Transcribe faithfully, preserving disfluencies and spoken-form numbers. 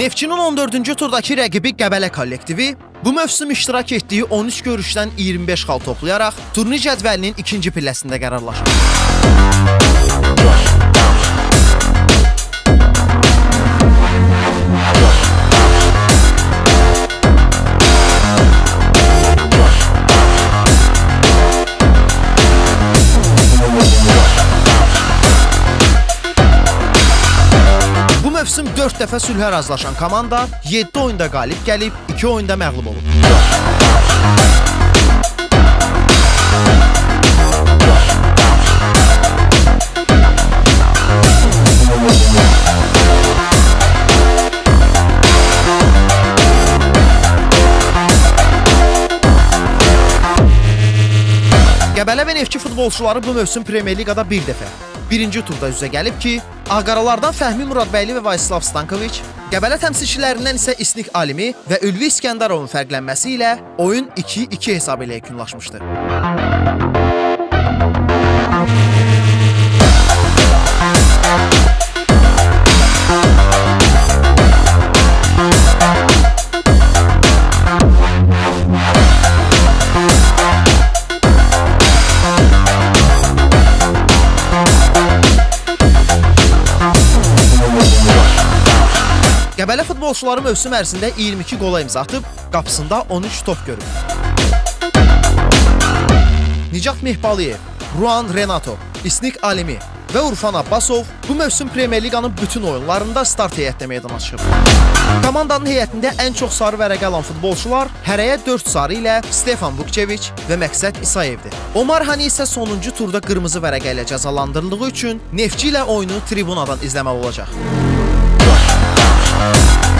Neftçinin on dördüncü turdakı rəqibi Qəbələ Kollektivi bu mövsüm iştirak etdiyi on üç görüşdən iyirmi beş xal toplayaraq turni cədvəlinin ikinci pilləsində qərarlaşır. dörd dəfə sülhə razılaşan komanda yeddi oyunda qalib gəlib, iki oyunda məğlub olub. Qəbələ və Neftçi futbolçuları bu mövsüm Premyer Liqada bir dəfə birinci turda üzə gəlib ki, Ağqaralardan Fəhmi Muradbəyli və Vaislav Stankovic, Qəbələ təmsilçilərindən isə İsnik Alimi və Ülvi İskəndarovun fərqlənməsi ilə oyun iki iki hesabı ilə yekunlaşmışdı. Qəbələ futbolçuları mövsüm ərzində iyirmi iki qola imza atıb, qapısında on üç top görüb. Nicat Mehbaliyev, Ruan Renato, İsnik Alimi və Urfan Abbasov bu mövsüm Premyer Liqanın bütün oyunlarında start heyətdə meydana çıxıb. Komandanın heyətində ən çox sarı vərəq alan futbolçular hərəyə dörd sarı ilə Stefan Vukcevic və Məqsəd İsaevdir. Omar Hani isə sonuncu turda qırmızı vərəqə ilə cəzalandırıldığı üçün Neftçi ilə oyunu tribunadan izləməli olacaq. We'll be right back.